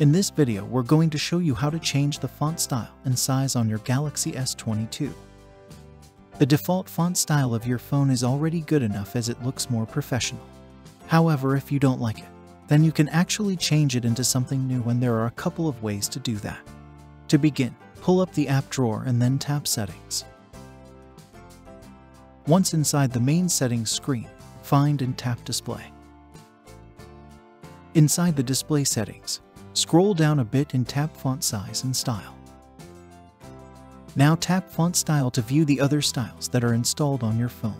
In this video, we're going to show you how to change the font style and size on your Galaxy S22. The default font style of your phone is already good enough as it looks more professional. However, if you don't like it, then you can actually change it into something new, and there are a couple of ways to do that. To begin, pull up the app drawer and then tap Settings. Once inside the main settings screen, find and tap Display. Inside the display settings, scroll down a bit and tap Font Size and Style. Now tap Font Style to view the other styles that are installed on your phone.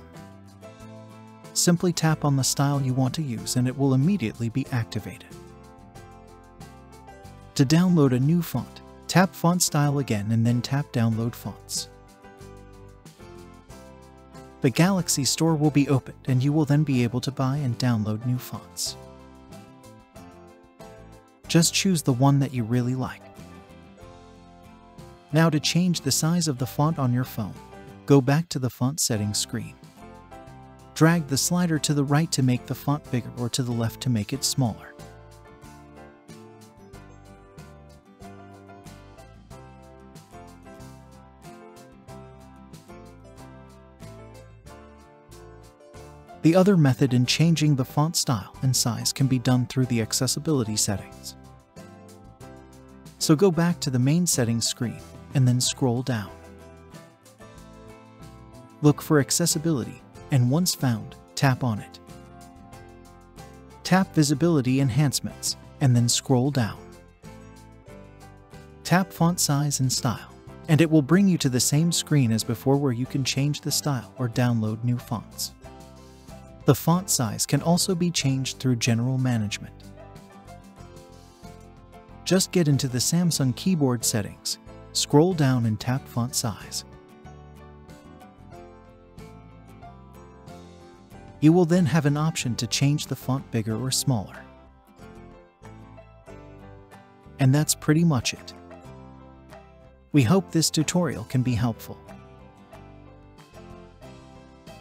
Simply tap on the style you want to use and it will immediately be activated. To download a new font, tap Font Style again and then tap Download Fonts. The Galaxy Store will be opened and you will then be able to buy and download new fonts. Just choose the one that you really like. Now to change the size of the font on your phone, go back to the font settings screen. Drag the slider to the right to make the font bigger or to the left to make it smaller. The other method in changing the font style and size can be done through the accessibility settings. So go back to the main settings screen and then scroll down. Look for accessibility, and once found, tap on it. Tap Visibility Enhancements and then scroll down. Tap Font Size and Style, and it will bring you to the same screen as before where you can change the style or download new fonts. The font size can also be changed through general management. Just get into the Samsung keyboard settings, scroll down and tap font size. You will then have an option to change the font bigger or smaller. And that's pretty much it. We hope this tutorial can be helpful.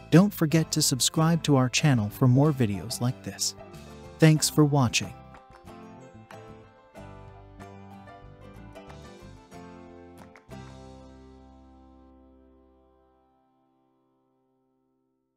Don't forget to subscribe to our channel for more videos like this. Thanks for watching.